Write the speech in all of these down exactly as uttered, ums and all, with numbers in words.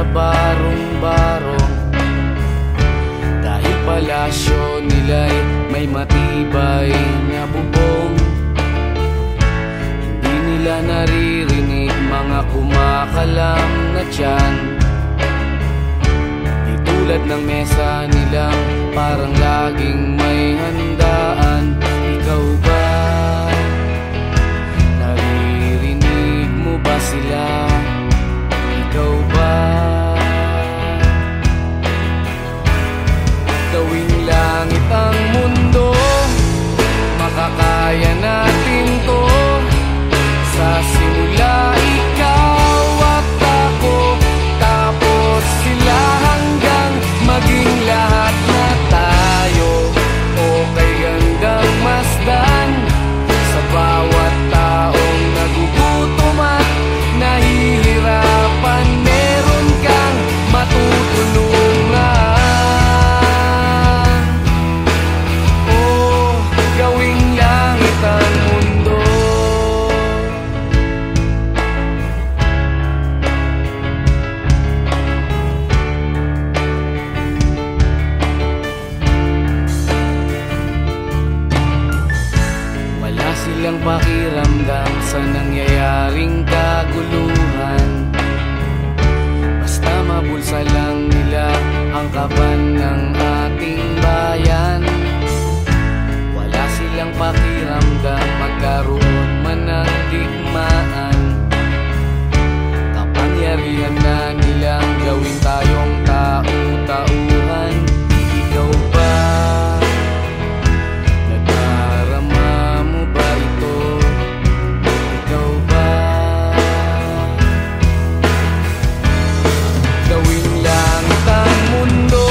sa barong-barong. Dahil palasyo nila'y may matibay na bubong. Hindi nila naririnig mga kumakalam na tiyan. Di tulad ng mesa nilang parang laging may handaan. Ikaw ba? Naririnig mo ba sila? Ikaw ba? Gawing langit ang mundo, makakaya natin to. Sa simula ikaw at ako, tapos sila hanggang maging lahat na tayo. Okay hanggang masdan sa bawat taong nagugutom at nahihirapan, meron kang matutulungan. Oh, gawing langit ang mundo. Wala silang pakiramdam sa nangyayaring kaguluhan. Basta mabulsa lang nila ang kaban ng ating bayan. Wala silang pakiramdam magkaroon man ng digmaan. Kapangyarihan na nilang gawin tayong tao-tauhan. Ikaw ba? Nadarama mo ba ito? Ikaw ba? Gawing langit ang mundo,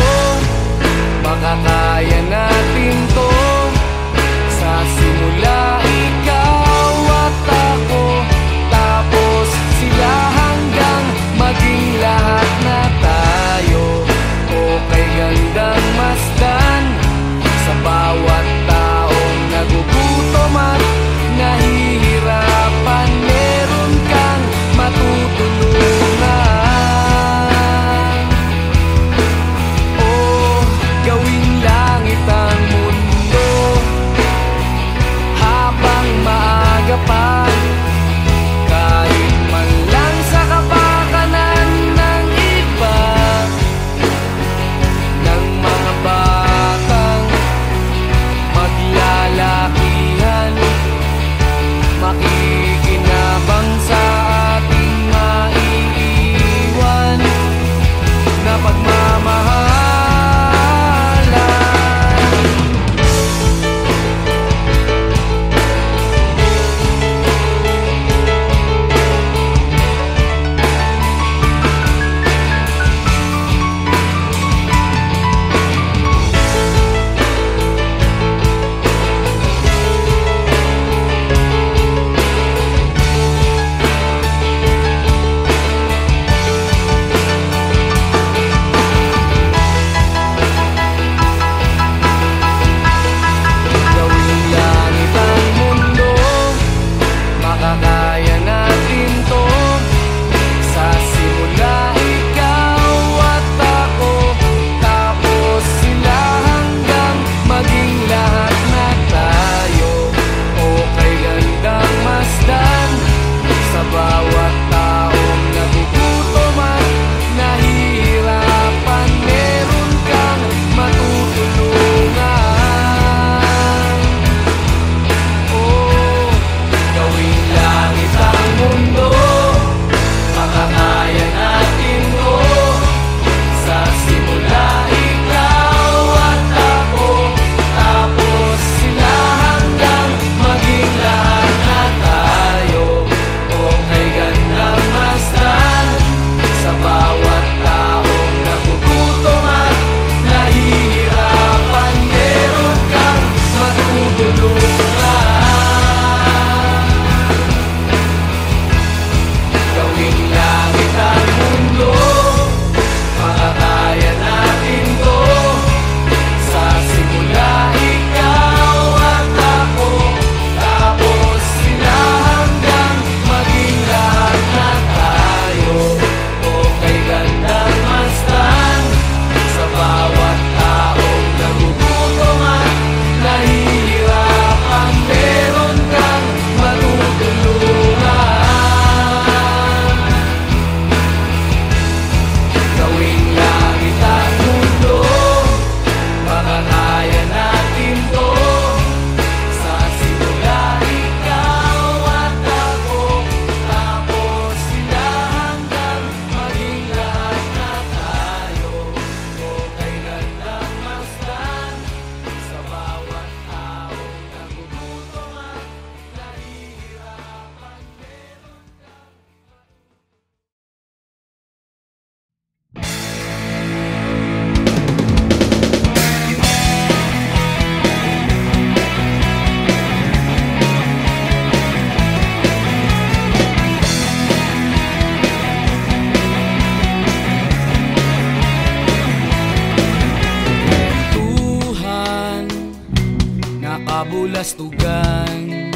kalastugan,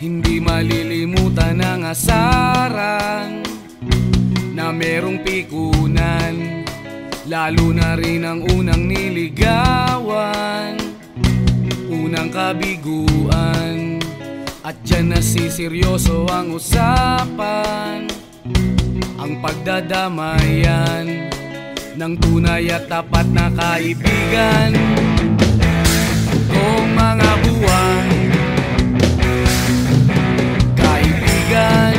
hindi malilimutan ang asaran na merong pikunan, lalo na rin ang unang niligawan, unang kabiguan, at dyan na siseryoso ang usapan, ang pagdadamayan ng tunay at tapat na kaibigan. Kung mga buwan kaibigan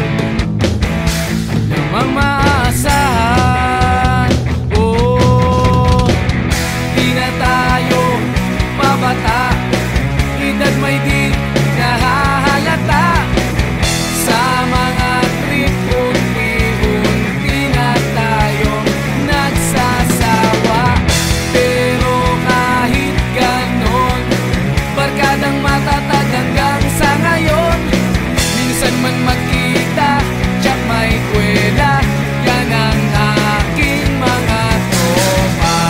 namang maaasahan, oh, di na tayo pabata, edad may di nahahalata. Sa mga trip unti-unti na tayo nagsasawa, pero kahit ganon barkadang matatag hanggang sa ngayon. Minsan man magkita tsak may kwela, yan ang aking mga tropa.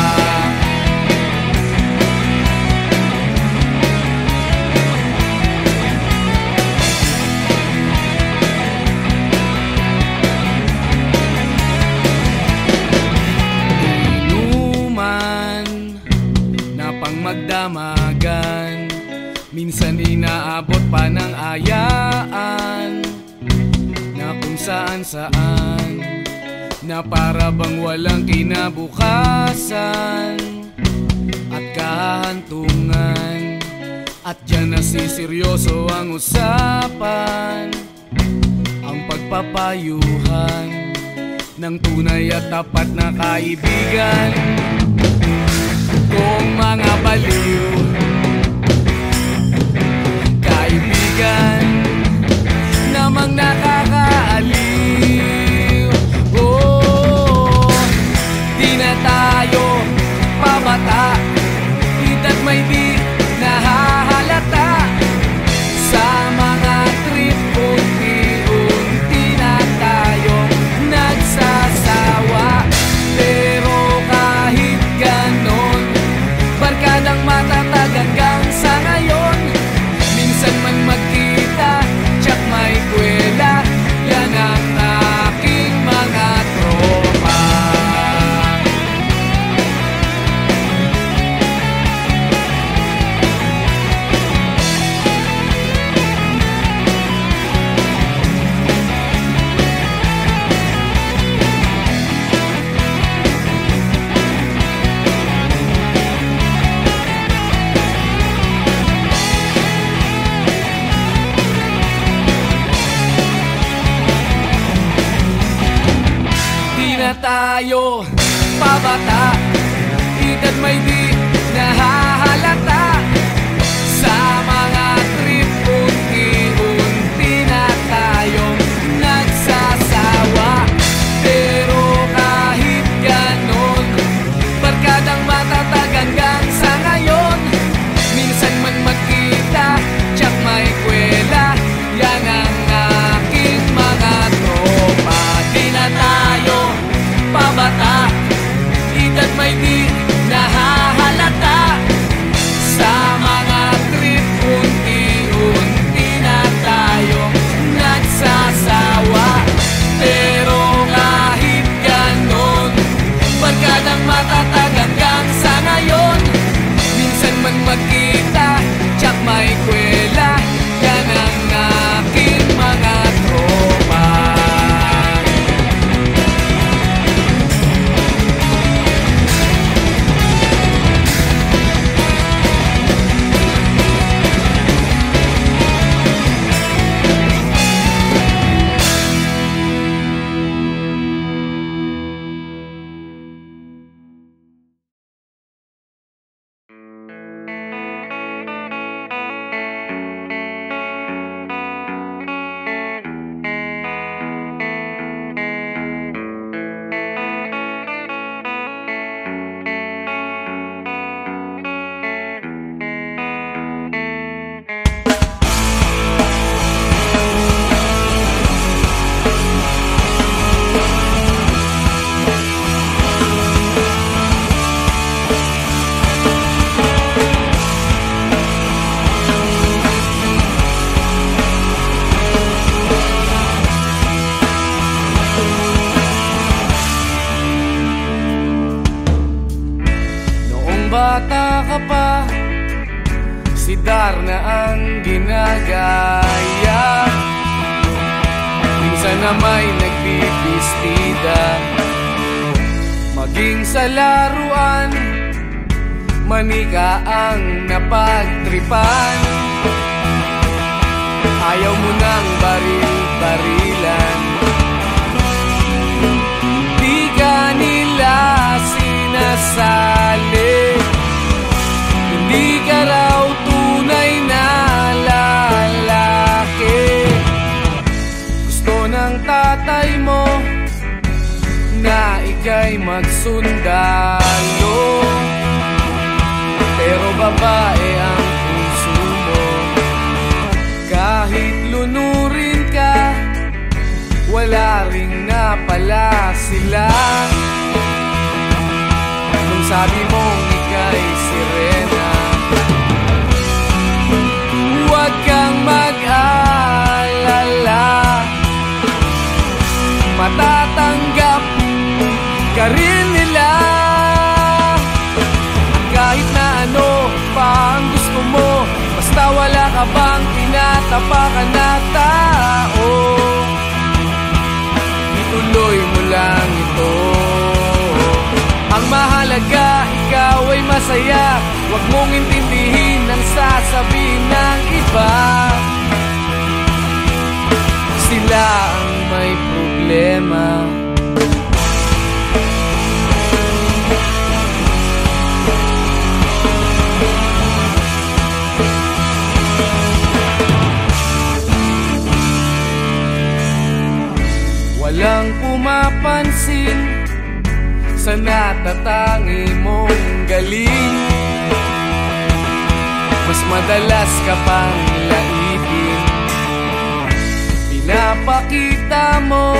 Inuman na pang magdamagan, minsan inaabot pa ng ayaan na kung saan saan, na para bang walang kinabukasan at kahantungan, at dyan na siseryoso ang usapan, ang pagpapayuhan ng tunay at tapat na kaibigan. Kung mga baliw kaibigan namang nakakaaliw, oh, di na tayo pabata, itat may di nahahalata. Sa mga trip unti-unti na tayo nagsasawa, pero kahit ganon barkadang matatag hanggang sa ngayon. Minsan man magkita tsak may kwela, yan ang aking mga tropa. Tayo pabata, edad may di nahahalata. Sa mga trip unti-unti na tayong nagsasawa, pero kahit ganon barkadang matatag hanggang sa ngayon. Minsan man magkita tsak may kwela, yan ang aking mga tropa. Di na tayo pabata, edad may di nahahalata. Sa mga trip unti-unti na tayo nagsasawa, pero kahit ganon barkadang matatag hanggang sa ngayon. Minsan man magkita tsak may kwela, yan ang aking mga tropa. bata ka pa, si Darna ang ginagaya. Minsan na may nagbibistida, maging sa laruan, manika ang napagtripan. Ayaw mo ng baril-barilan, di ka nila sinasali. Hindi ka raw tunay na lalaki. Gusto ng tatay mo na ika'y magsundalo, pero babae ang puso mo. Kahit lunurin ka, wala ring na pala sila. Nung sabi mong ika'y sirena, huwag kang mag-alala, matatanggap ka rin nila. Kahit na ano pa ang gusto mo, basta wala ka bang tinatapakan na tao, ituloy mo lang ito. Ang mahalaga, ikaw ay masaya. Huwag mong intindihin ang sasabihin ng iba, sila ang may problema. Walang pumapansin sa natatangi mong galing, mas madalas ka pang laibin. Pinapakita mo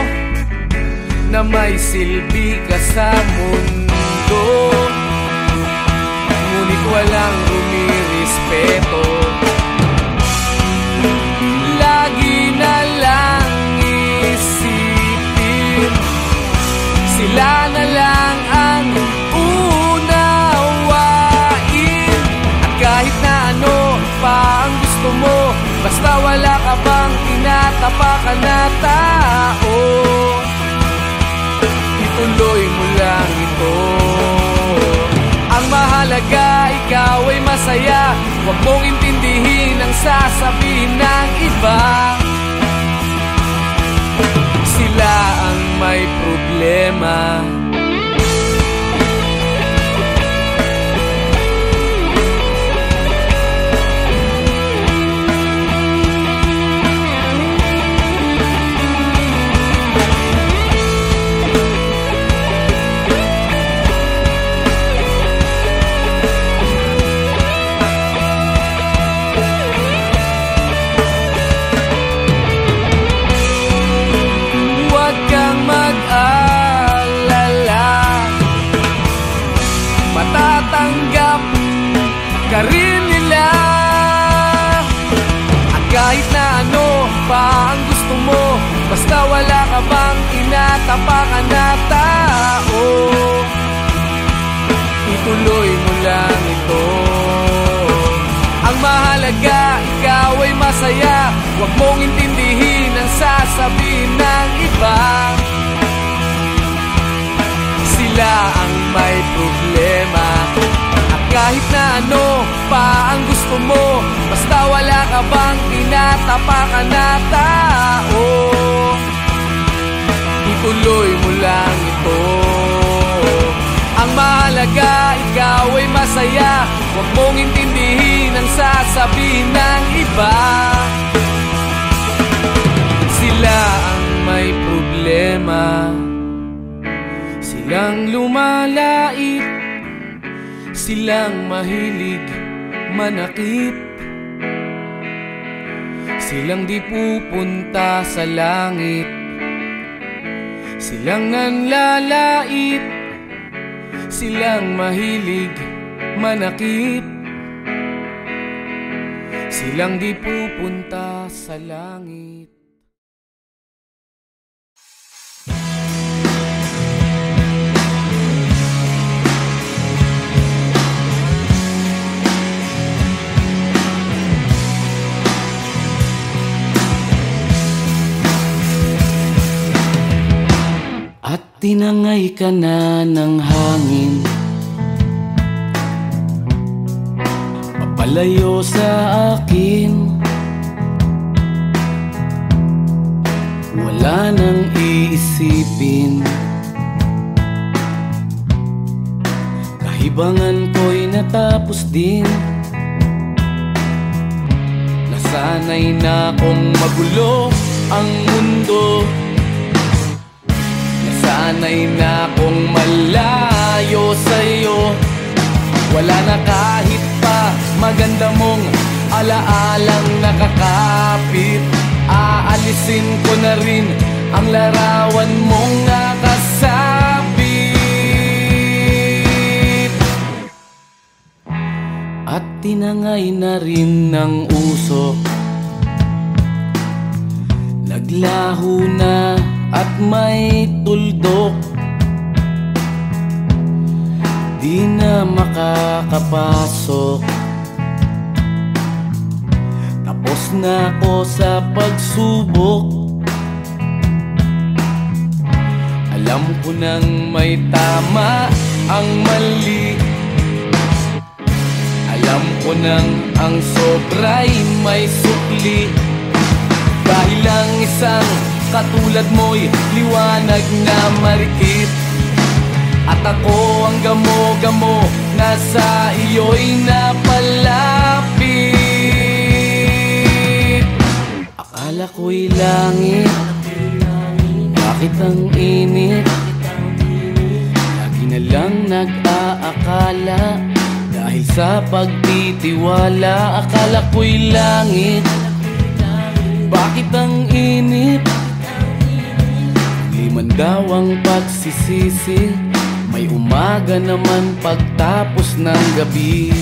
na may silbi ka sa mundo, ngunit walang rumirespeto. Lagi na lang sila na lang ang unawain. At kahit na ano pa ang gusto mo, basta wala ka bang tinatapakan na tao, ituloy mo lang ito. Ang mahalaga, ikaw ay masaya. Huwag mong intindihin ang sasabihin ng iba, sila ang may problema. Basta wala ka bang tinatapakan na tao, ituloy mo lang ito. Ang mahalaga, ikaw ay masaya. Huwag mong intindihin ang sasabihin ng iba, sila ang may problema. At kahit na ano pa ang gusto mo, basta wala ka bang tinatapakan na tao, ituloy mo lang ito. Ang mahalaga, ikaw ay masaya. Huwag mong intindihin ang sasabihin ng iba, sila ang may problema. Silang lumalait, silang mahilig manakit, silang di pupunta sa langit, silang nanlalait, silang mahilig manakit, silang di pupunta sa langit. Hinangay ka na ng hangin, papalayo sa akin. Wala nang iisipin, kahibangan ko'y natapos din. Nasanay na akong magulo ang mundo, sanay na kung malayo sa'yo. Wala na kahit pa maganda mong alaalang nakakapit. Aalisin ko na rin ang larawan mong nakasabit. At tinangay na rin ng usok, naglaho na at may tuldok. Di na makakapasok, tapos na ako sa pagsubok. Alam ko nang may tama ang mali, alam ko nang ang sobra'y may sukli. Dahil ang isang katulad mo'y liwanag na marikit, at ako ang gamo-gamo na sa iyo'y napalapit. Akala ko'y langit, bakit ang init? Lagi na lang nag-aakala, dahil sa pagtitiwala. Akala ko'y langit, bakit ang init? Mandaw ang pagsisisi, may umaga naman pagtapos ng gabi.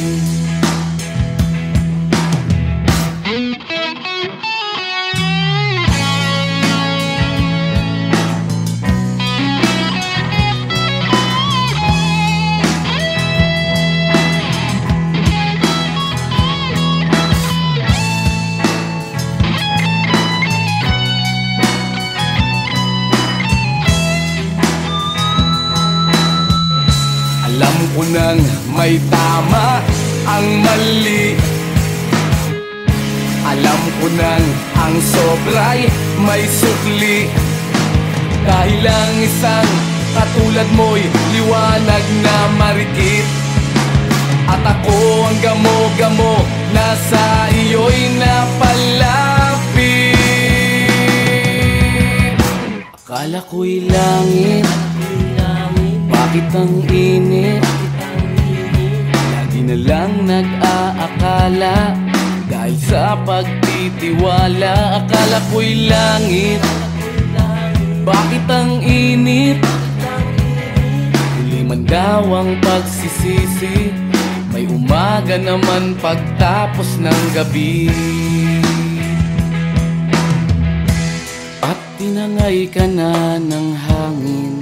Alam ko nang may tama ang mali, alam ko nang ang sobra'y may sukli. Dahil ang isang katulad mo'y liwanag na marikit, at ako ang gamo-gamo na sa iyo'y napalapit. Akala ko'y langit, bakit ang init? Lagi na lang nag-aakala, dahil sa pagtitiwala. Akala ko'y langit, bakit ang init? Huli man daw ang pagsisisi, may umaga naman pagtapos ng gabi. At tinangay ka na ng hangin,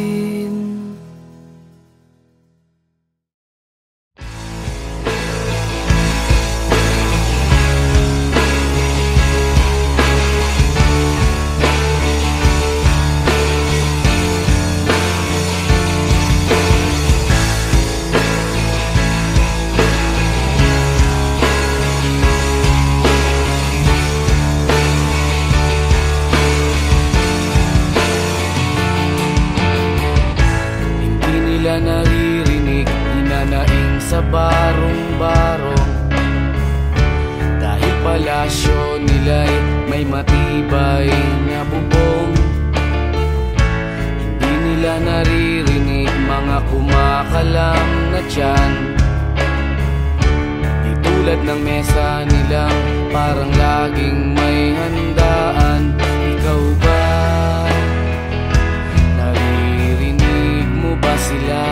Naririnig, hinanaing sa barong-barong, dahil palasyo nila'y may matibay na bubong. Hindi nila naririnig mga kumakalam na tiyan, di tulad ng mesa nila parang laging may handaan. Ikaw ba? Ba sila?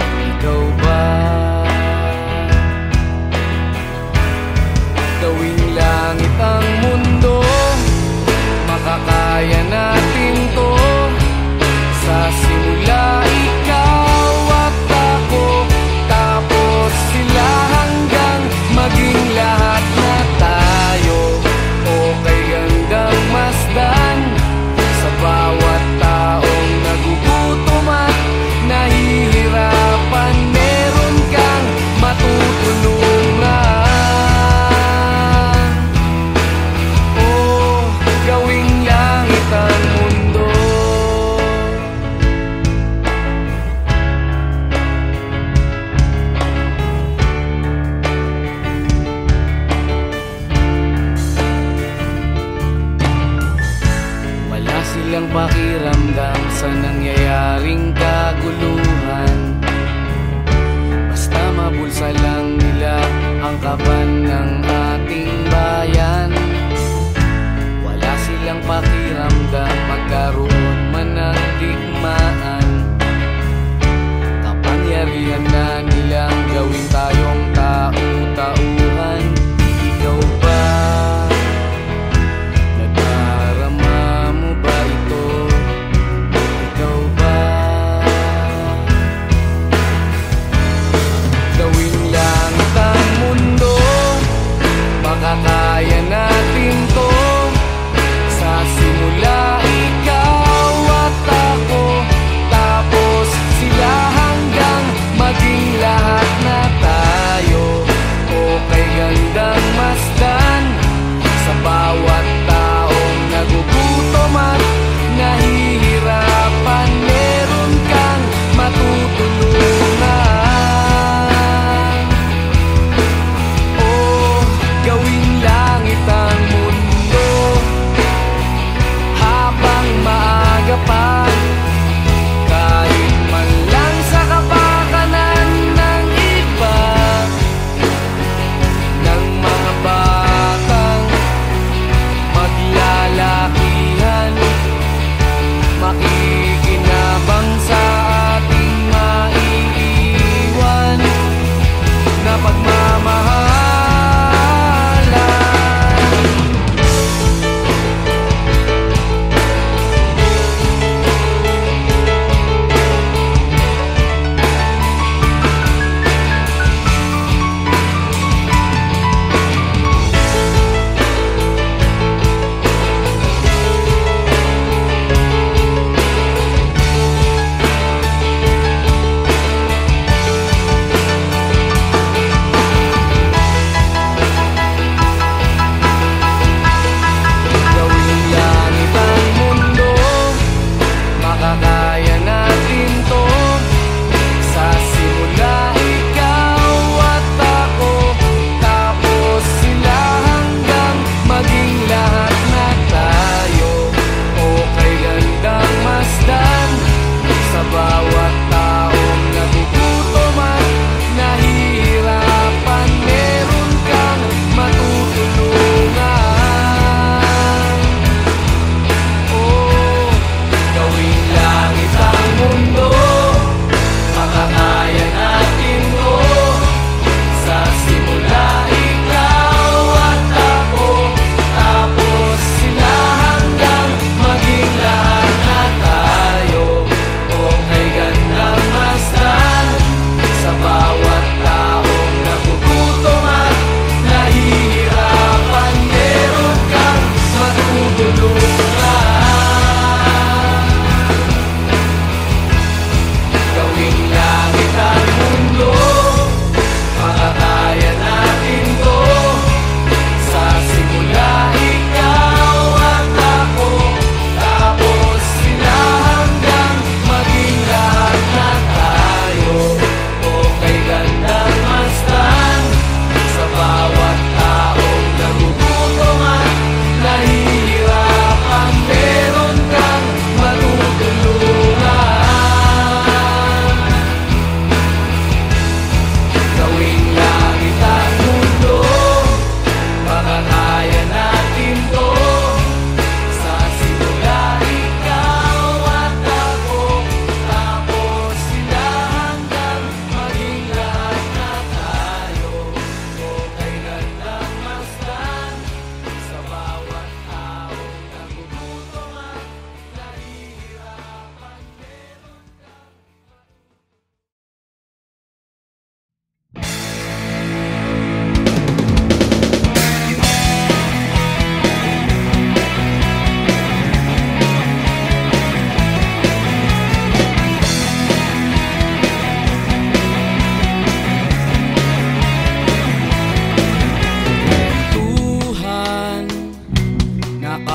Ikaw ba? Gawing langit ang mundo, makakaya natin to. Sa simula ikaw at ako, tapos sila hanggang maging lahat na tayo. biglang pakiramdam sa nangyayaring kaguluhan. Basta mabulsa lang nila ang kaban ng ating bayan. Wala silang pakiramdam magkaroon man ng digmaan. Kapangyarihan na nilang gawin tayong tao-tauhan. Ikaw ba? Kaya natin to sa simula, ikaw at ako, tapos sila hanggang maging lahat na tayo. O kay gandang masdan sa bawat taong nagugutom at nahihirapan, meron kang matutulungan. Kahit man lang sa kapakanan ng iba, ng mga batang maglalakihan, makikinabang sa ating maiiwan na pagmamahal.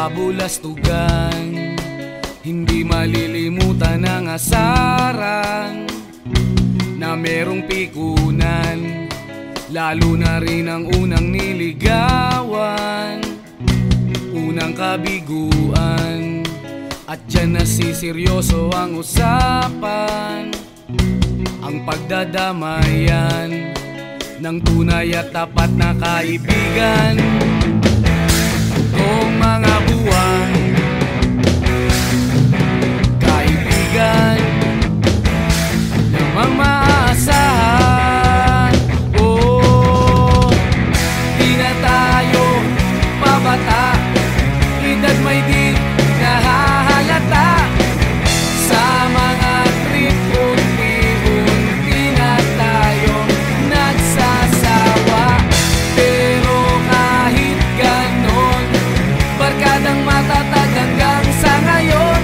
Nakabulas-tugan, hindi malilimutan ang asaran na merong pikunan, lalo na rin ang unang niligawan, unang kabiguan. At na si seryoso ang usapan, ang pagdadamayan ng tunay at tapat na kaibigan. Kung mga buwan, kaibigan na mamaasahan. Oh, di na tayo pabata, edad may di nahahalata. Sa mga trip, unti-unti na tayong nagsasawa. Pero kahit ganon, barkadang matatag hanggang sa ngayon.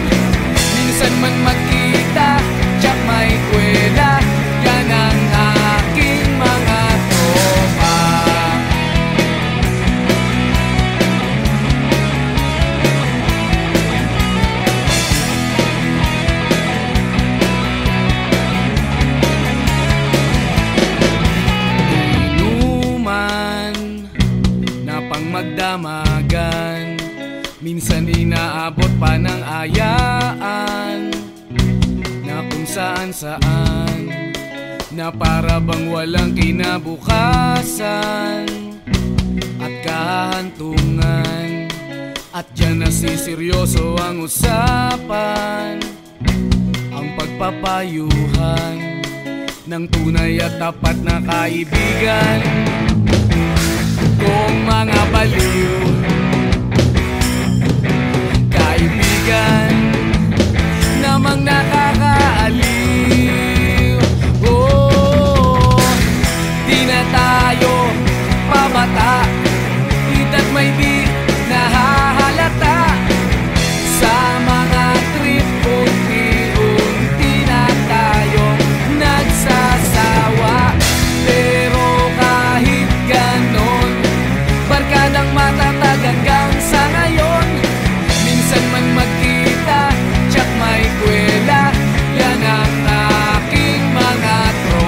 Minsan man magkita, tiyak may kwela. Yan ang aking mga tropa. Inuman na pang magdamagan, minsan inaabot pa ng ayaan na kung saan saan, na para bang walang kinabukasan at kahantungan. At dyan na si seryoso ang usapan, ang pagpapayuhan ng tunay at tapat na kaibigan. Kung mga baliw, kaibigan namang nakakaaliw. Oh, di na tayo pabata, itat may di nahahalata. Sa mga trip, unti-unti na tayo nagsasawa. Pero kahit ganon, barkadang matatag hanggang sa ngayon. Minsan man magkita, tiyak may kwela. Yan ang aking mga tropa.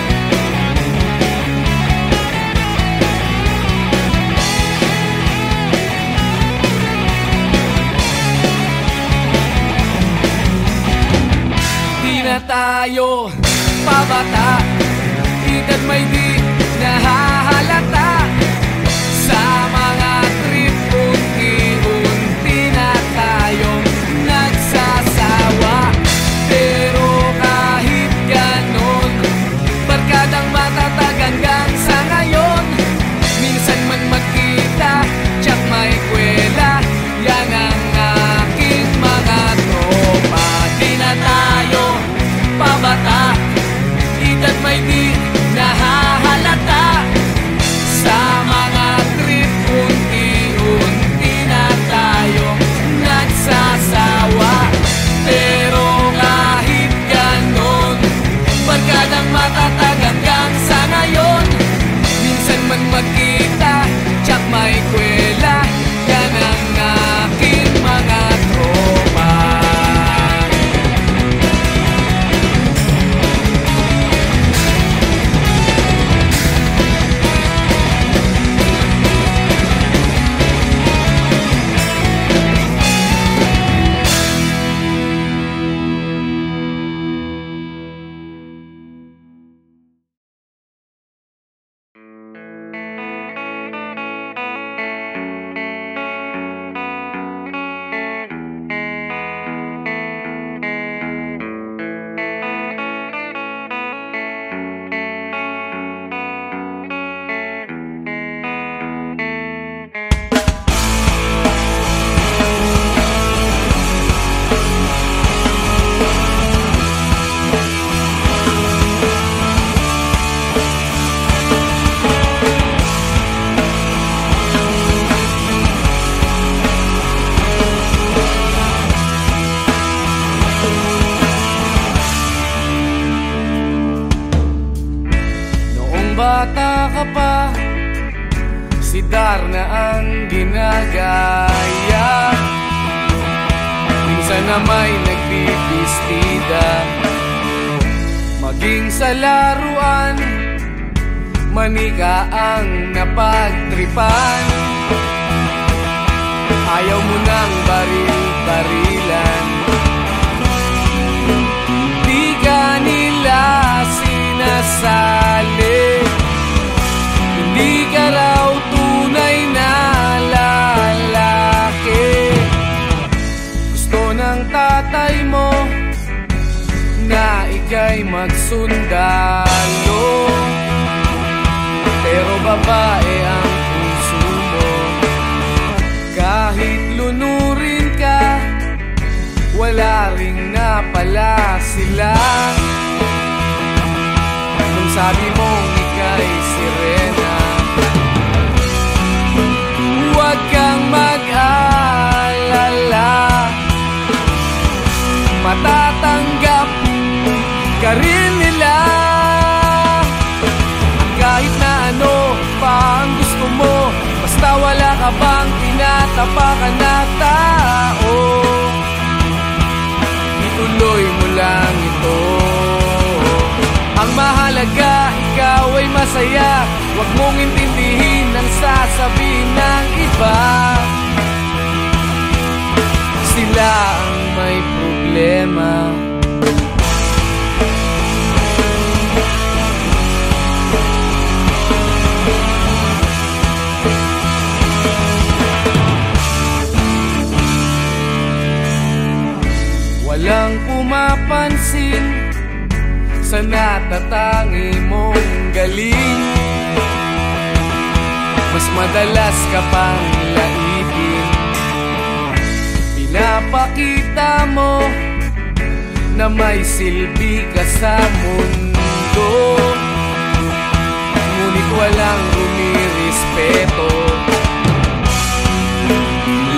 Di na tayo pabata, edad may di nahahalata. Sa mga trip, unti-unti na tayong nagsasawa. Pero kahit ganon, barkadang matatag hanggang sa ngayon. Minsan man magkita, tiyak may kwela. Yan ang aking mga tropa. Di na tayo pabata, edad may di nahahalata. Sa mga trip, unti-unti na tayong nagsasawa. Pero kahit ganon, barkadang matatag hanggang sa ngayon. Minsan man magkita, tiyak may kwela. Yan ang aking mga tropa. Si Darna ang ginagaya. may nagbibistida, maging sa laruan, manika ang napagtripan. Ayaw mo ng baril-barilan, di ka nila sinasali, hindi ka raw tunay na lalaki. Gusto ng tatay mo na ika'y magsundalo, pero babae ang puso mo. Kahit lunurin ka, wala ring na pala sila. Nung sabi mong ika'y sirena, huwag kang mag-alala, matatanggap ka rin nila. At kahit na ano pa ang gusto mo, basta wala ka bang tinatapakan na tao, ituloy mo lang ito. Ang mahalaga, ikaw ay masaya. Huwag mong intindihin ang sasabihin ng iba, sila ang may problema. Walang pumapansin sa natatangi mong galing, mas madalas ka pang laipin. Pinapakita mo na may silbi ka sa mundo, ngunit walang rumirespeto.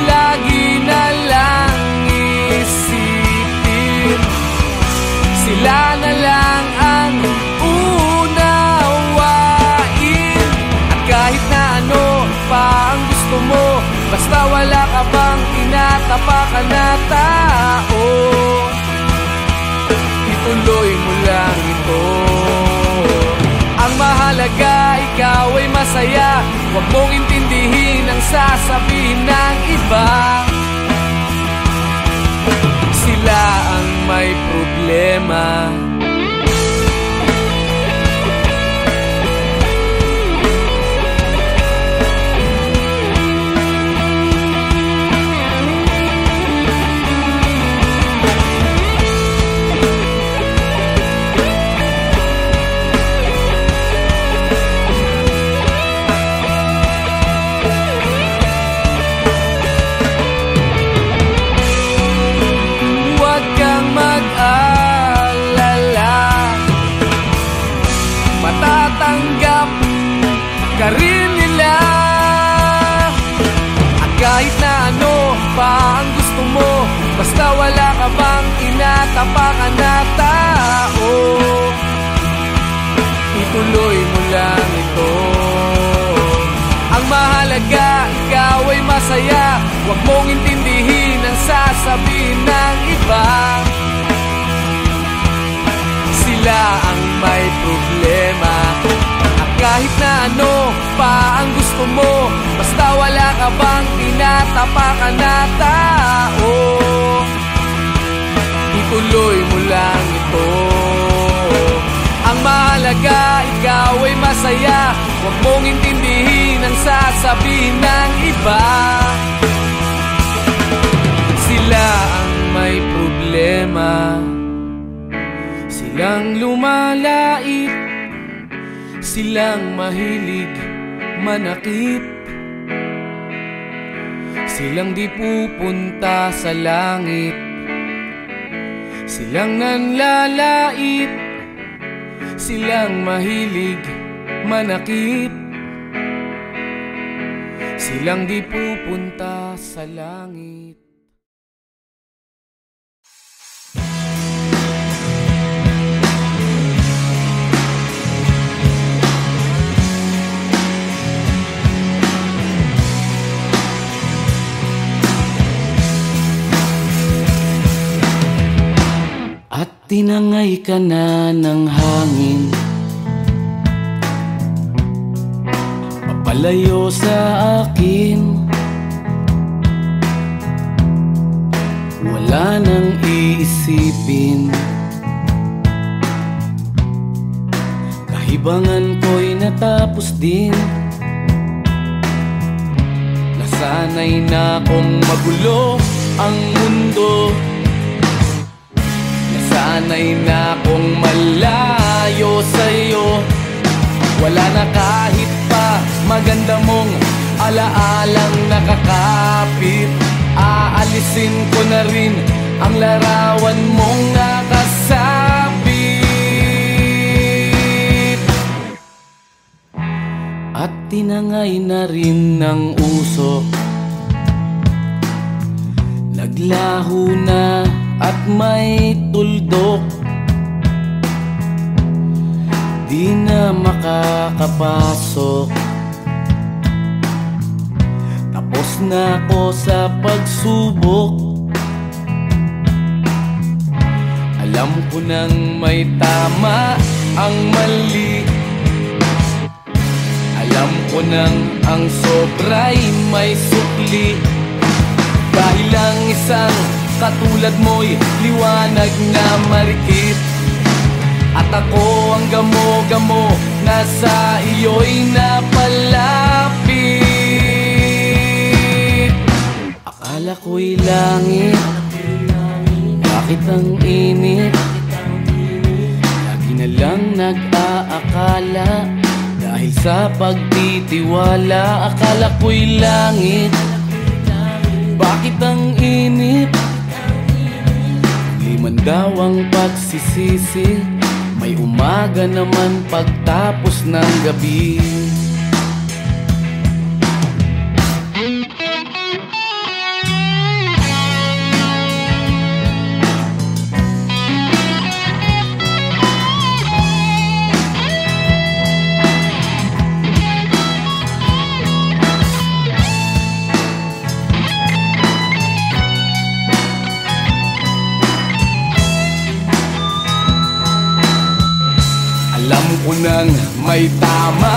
Lagi na lang isipin, sila na lang ang uunawain. At kahit na ano pa ang gusto mo, basta wala ka bang tinatapakan na tao, ituloy mo lang ito. Ang mahalaga, ikaw ay masaya. Huwag mong intindihin ang sasabihin ng iba, sila ang may problema. Matatanggap ka rin nila. At kahit na ano pa ang gusto mo, basta wala ka bang tinatapakan na tao, ituloy mo lang ito. Ang mahalaga, ikaw ay masaya. Huwag mong intindihin ang sasabihin ng iba, sila ang may problema. At kahit na ano pa ang gusto mo, basta wala ka bang tinatapakan na tao, ituloy mo lang ito. Ang mahalaga, ikaw ay masaya. Huwag mong intindihin ang sasabihin ng iba, sila ang may problema. Silang lumalait, silang mahilig manakip, silang di pupunta sa langit, silang nanlalait, silang mahilig manakip, silang di pupunta sa langit. Tinangay ka na ng hangin, papalayo sa akin. Wala nang iisipin, kahibangan ko'y natapos din. Nasanay na kong magulo ang mundo, nasanay na kong malayo sa'yo. Wala na kahit pa maganda mong alaalang nakakapit. Aalisin ko na rin ang larawan mong nakasabit. At tinangay na rin ng uso, naglaho na at may tuldok. Di na makakapasok, tapos na ako sa pagsubok. Alam ko nang may tama ang mali, alam ko nang ang sobra'y may sukli. Dahil lang isang katulad mo'y liwanag na marikit, at ako ang gamo-gamo na sa iyo'y napalapit. Akala ko'y langit, bakit ang init? Lagi na lang nag-aakala, dahil sa pagtitiwala. Akala ko'y langit, bakit ang init? Liman daw ang pagsisisi, may umaga naman pagtapos ng gabi. Alam ko nang may tama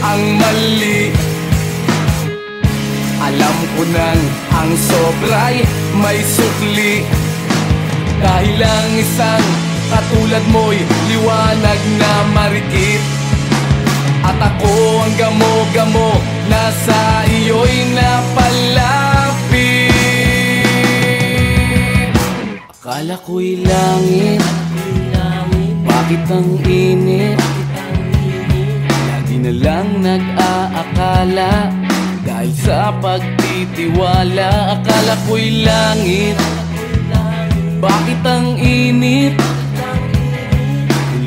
ang mali, alam ko nang ang sobra'y may sukli. Dahil lang isang katulad mo'y liwanag na marikit, at ako ang gamo-gamo na sa iyo'y napalapit. Akala ko'y langit, bakit ang init? Lagi na lang nag-aakala, dahil sa pagtitiwala. Akala ko'y langit, bakit ang init?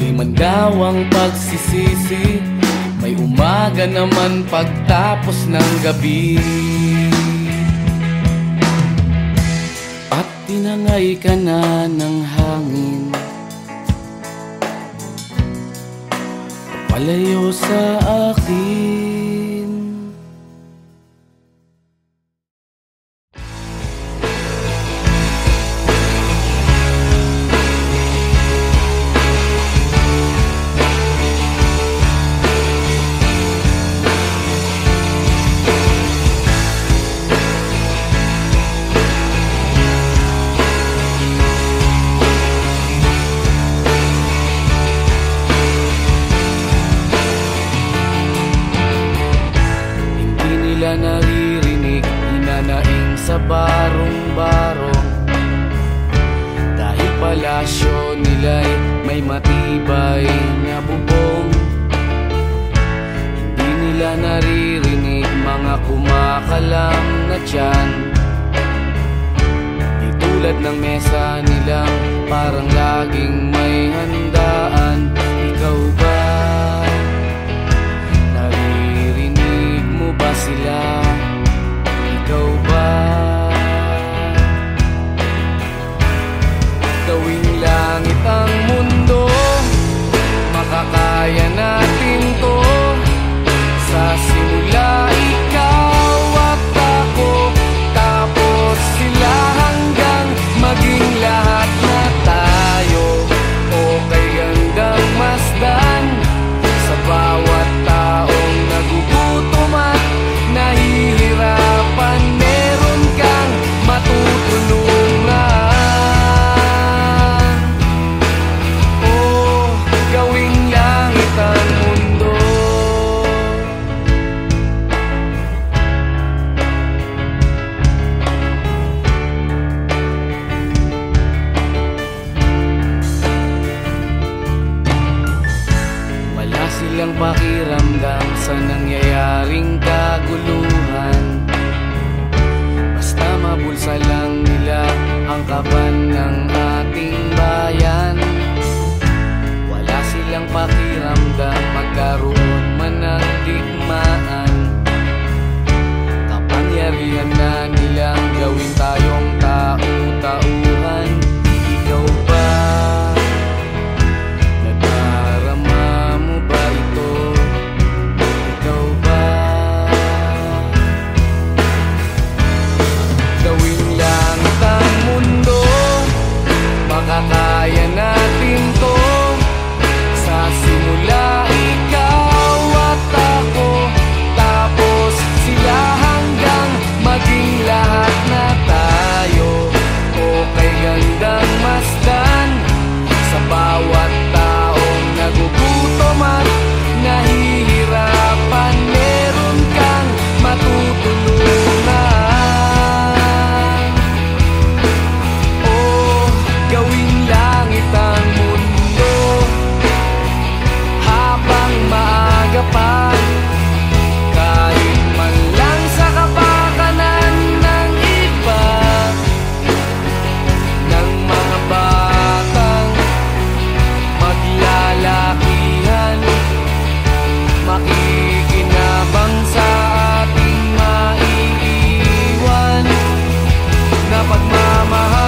Liman daw ang pagsisisi, may umaga naman pagtapos ng gabi. At tinangay ka na ng hangin, palayo sa akin. Naririnig, hinanaing sa barong-barong, dahil palasyo nila'y may matibay na bubong. Hindi nila naririnig mga kumakalam na tiyan, di tulad ng mesa nilang parang laging may handaan. Ikaw ba? Sila, ikaw ba? Gawing langit ang mundo, makakaya natin to. Sa simula ikaw at ako, tapos sila hanggang maging lahat na tayo. angkapan ng ating bayan. Wala silang pakiramdam magkaroon man ng digmaan. Kapangyarihan na nilang gawin tayong tao-tauhan. Ikaw ba? Nadarama mo ba ito? Ikaw ba? Gawin lang ang mundo, baka kaya natin to. Sa simula ikaw at ako, tapos sila hanggang maging lahat na tayo. O kay gandang masdan sa bawat taong nagugutom at nahihirapan, meron kang matutulungan. Kahit man lang sa kapakanan ng iba, ng mga batang maglalakihan, makikinabang sa ating maiiwan na pagmamahal.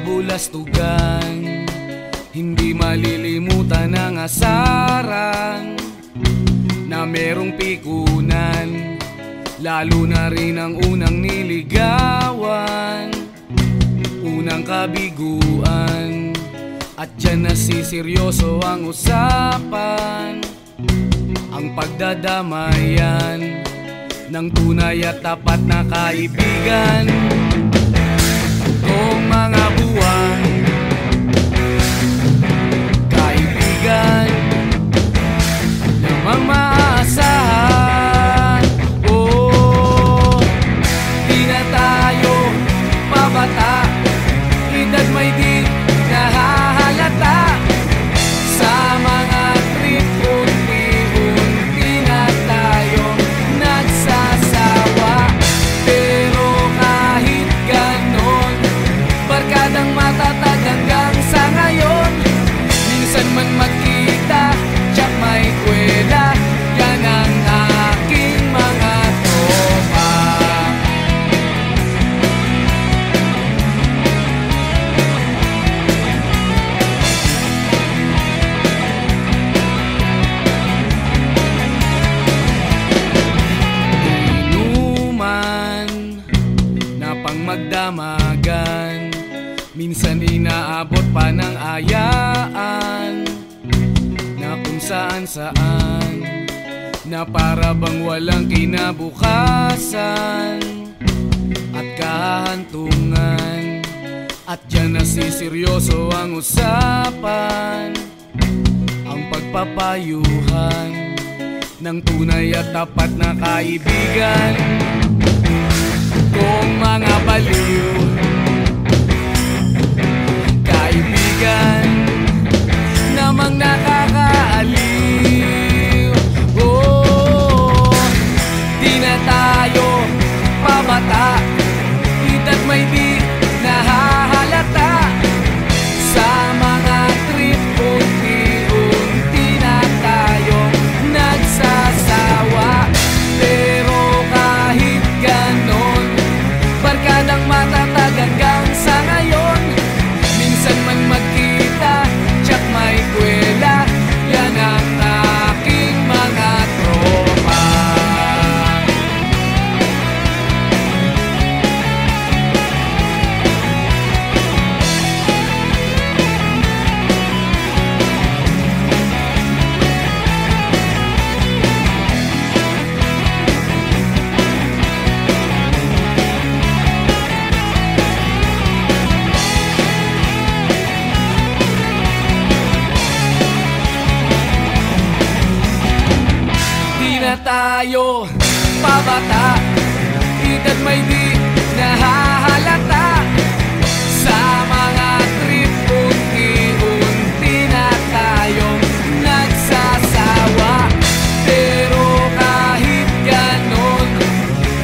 Bulastugan, hindi malilimutan ang asaran na merong pikunan, lalo na rin ang unang niligawan, unang kabiguan, at dyan nasiseryoso ang usapan, ang pagdadamayan ng tunay at tapat na kaibigan. Kung mga buwan, kaibigan namang maaasahan. Oh, di na tayo mabata, edad may di nahahalata. Sa mga trip, unti-unti na tayong nagsasawa. Pero kahit ganon, barkadang matatag hanggang sa ngayon. Minsan man magkita, tiyak may kwela. Yan ang aking mga tropa. Inuman na pang magdamagan, minsan inaabot pa ng ayaan, na kung saan saan, na para bang walang kinabukasan at kahantungan. At dyan nasiseryoso ang usapan, ang pagpapayuhan ng tunay at tapat na kaibigan. Kung mga baliw, kaibigan namang nakakaaliw. Oh, di na tayo pabata, itat may di nahahalata. Sa mga trip, unti-unti na tayo nagsasawa. Pero kahit ganon, barkadang matatag hanggang sa ngayon. Minsan man magkita, tiyak may kwela. Yan ang aking mga tropa. Tayo pabata, edad may di nahahalata. Sa mga trip, unti-unti na tayong nagsasawa. Pero kahit ganon,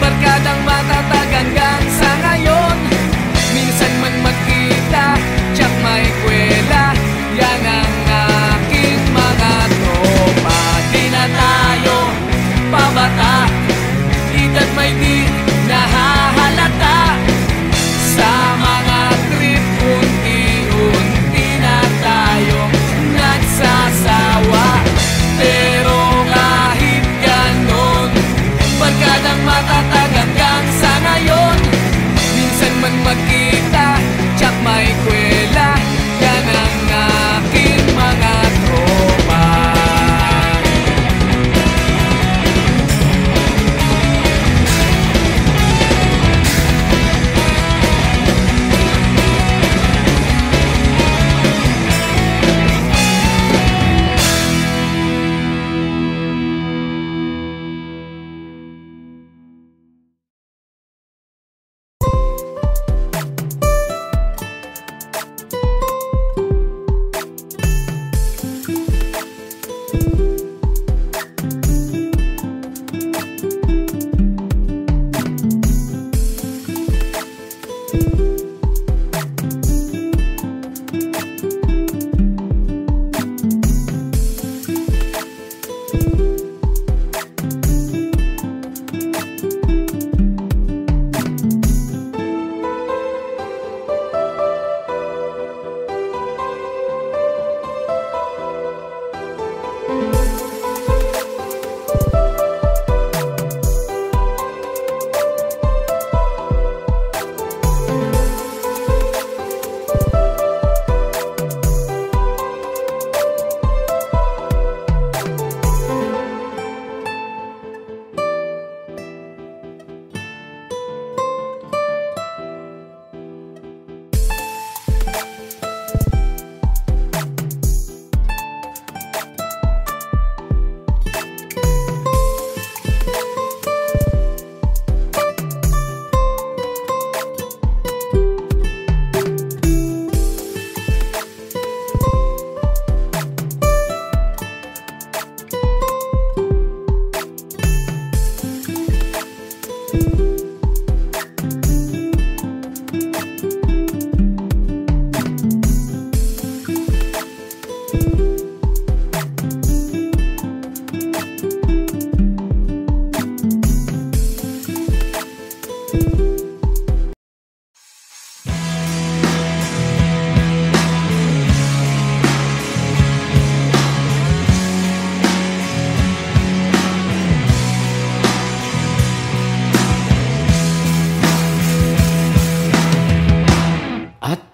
barkadang matatag hanggang sa ngayon. Minsan man magkita, tiyak may kwela. Yan ang aking mga tropa. Di na tayo pabata, edad may di nahahalata.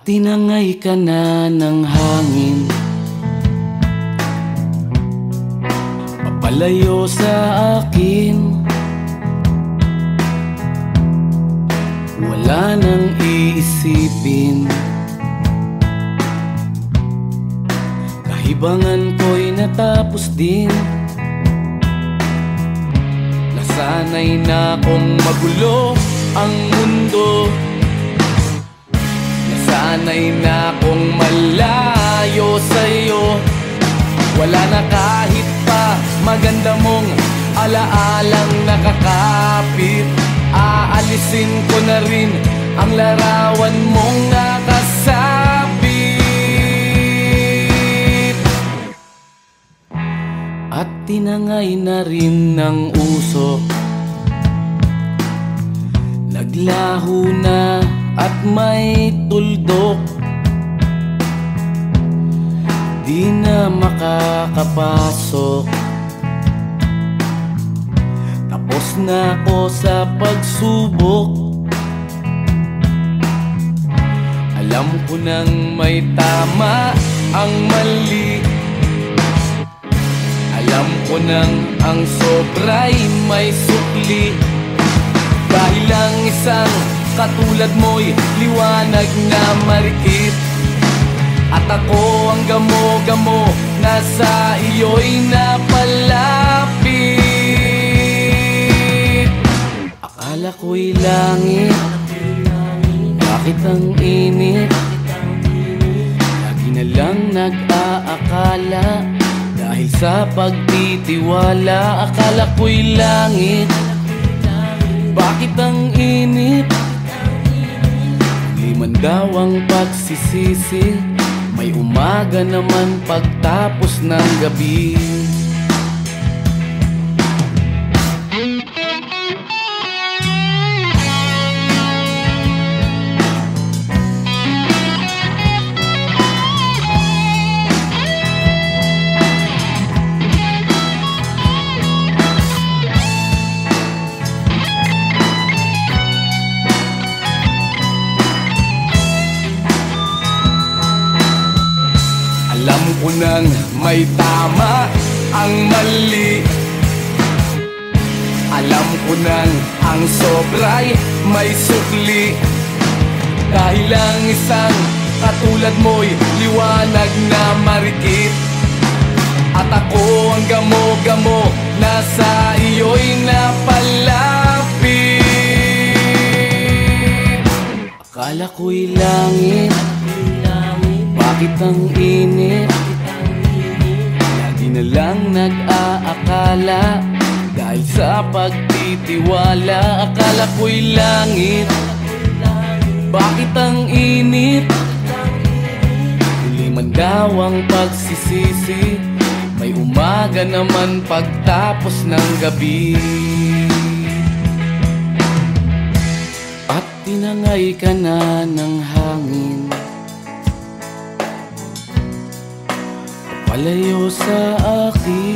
Tinangay ka na ng hangin, papalayo sa akin. Wala nang iisipin, kahibangan ko'y natapos din. Nasanay na akong magulo ang mundo, nasanay na akong malayo sa'yo. Wala na kahit pa maganda mong alaalang nakakapit. Aalisin ko na rin ang larawan mong nakasabit. At tinangay na rin ng usok, naglaho na at may tuldok. Di na makakapasok, tapos na ako sa pagsubok. Alam ko nang may tama ang mali, alam ko nang ang sobra'y may sukli. Dahil ang isang katulad mo'y liwanag na marikit, at ako ang gamo-gamo na sa iyo'y napalapit. Akala ko'y langit, bakit ang init? Lagi na lang nag-aakala, dahil sa pagtitiwala. Akala ko'y langit, bakit ang init? Di man daw ang pagsisisi, may umaga naman pagtapos ng gabi. Alam ko nang may tama ang mali, alam ko nang ang sobra'y may sukli. Dahil ang isang katulad mo'y liwanag na marikit, at ako ang gamo-gamo na sa iyo'y napalapit. Akala ko'y langit, bakit ang init? Lagi na lang nag-aakala, dahil sa pagtitiwala. Akala ko'y langit, bakit ang init? Huli man daw ang pagsisisi, may umaga naman pagtapos ng gabi. At tinangay ka na ng hangin, palayo sa akin.